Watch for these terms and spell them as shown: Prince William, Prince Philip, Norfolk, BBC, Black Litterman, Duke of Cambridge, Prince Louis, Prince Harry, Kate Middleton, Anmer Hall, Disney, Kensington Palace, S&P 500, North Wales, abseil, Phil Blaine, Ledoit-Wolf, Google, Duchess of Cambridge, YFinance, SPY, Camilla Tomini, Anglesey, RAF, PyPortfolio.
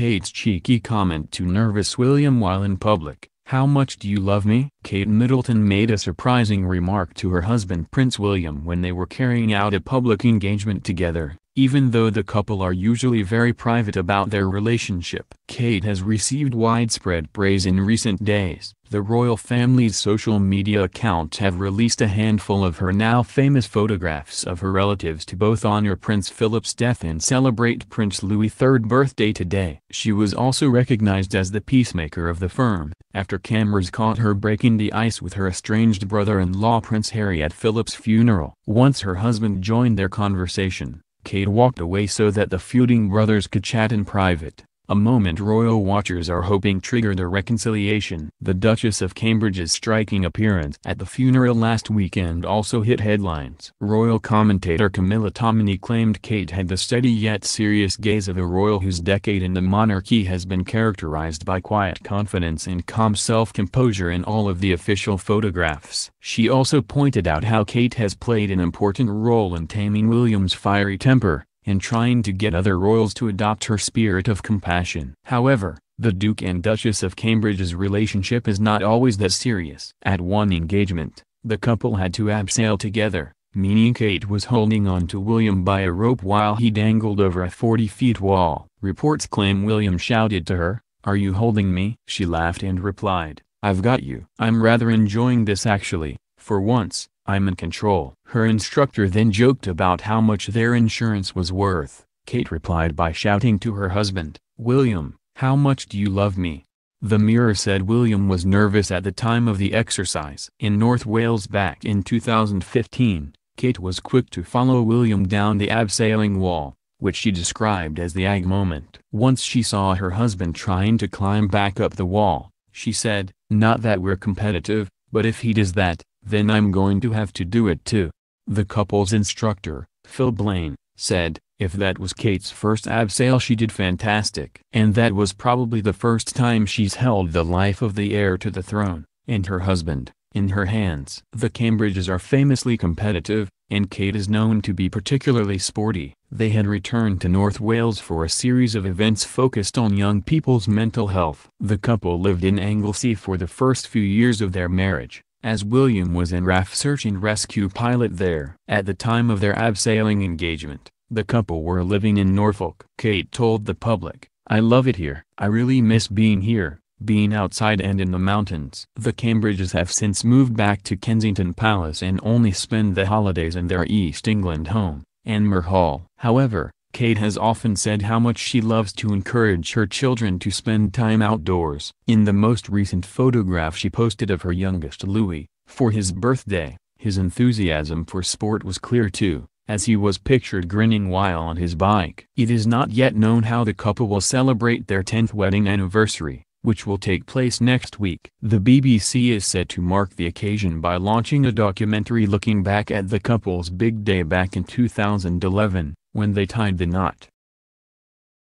Kate's cheeky comment to nervous William while in public, "How much do you love me?" Kate Middleton made a surprising remark to her husband Prince William when they were carrying out a public engagement together, even though the couple are usually very private about their relationship. Kate has received widespread praise in recent days. The royal family's social media accounts have released a handful of her now famous photographs of her relatives to both honor Prince Philip's death and celebrate Prince Louis' third birthday today. She was also recognized as the peacemaker of the firm, after cameras caught her breaking the ice with her estranged brother-in-law Prince Harry at Philip's funeral. Once her husband joined their conversation, Kate walked away so that the feuding brothers could chat in private, a moment royal watchers are hoping triggered a reconciliation. The Duchess of Cambridge's striking appearance at the funeral last weekend also hit headlines. Royal commentator Camilla Tomini claimed Kate had the steady yet serious gaze of a royal whose decade in the monarchy has been characterized by quiet confidence and calm self-composure in all of the official photographs. She also pointed out how Kate has played an important role in taming William's fiery temper and trying to get other royals to adopt her spirit of compassion. However, the Duke and Duchess of Cambridge's relationship is not always that serious. At one engagement, the couple had to abseil together, meaning Kate was holding on to William by a rope while he dangled over a 40-foot wall. Reports claim William shouted to her, "Are you holding me?" She laughed and replied, "I've got you. I'm rather enjoying this actually, for once. I'm in control." Her instructor then joked about how much their insurance was worth. Kate replied by shouting to her husband, "William, how much do you love me?" The Mirror said William was nervous at the time of the exercise. In North Wales back in 2015, Kate was quick to follow William down the abseiling wall, which she described as the "ag moment." Once she saw her husband trying to climb back up the wall, she said, "Not that we're competitive, but if he does that, then I'm going to have to do it too." The couple's instructor, Phil Blaine, said, "If that was Kate's first abseil, she did fantastic. And that was probably the first time she's held the life of the heir to the throne, and her husband, in her hands." The Cambridges are famously competitive, and Kate is known to be particularly sporty. They had returned to North Wales for a series of events focused on young people's mental health. The couple lived in Anglesey for the first few years of their marriage, as William was an RAF search and rescue pilot there. At the time of their abseiling engagement, the couple were living in Norfolk. Kate told the public, "I love it here. I really miss being here, being outside and in the mountains." The Cambridges have since moved back to Kensington Palace and only spend the holidays in their East England home, Anmer Hall. However, Kate has often said how much she loves to encourage her children to spend time outdoors. In the most recent photograph she posted of her youngest Louis, for his birthday, his enthusiasm for sport was clear too, as he was pictured grinning while on his bike. It is not yet known how the couple will celebrate their 10th wedding anniversary, which will take place next week. The BBC is set to mark the occasion by launching a documentary looking back at the couple's big day back in 2011. When they tied the knot.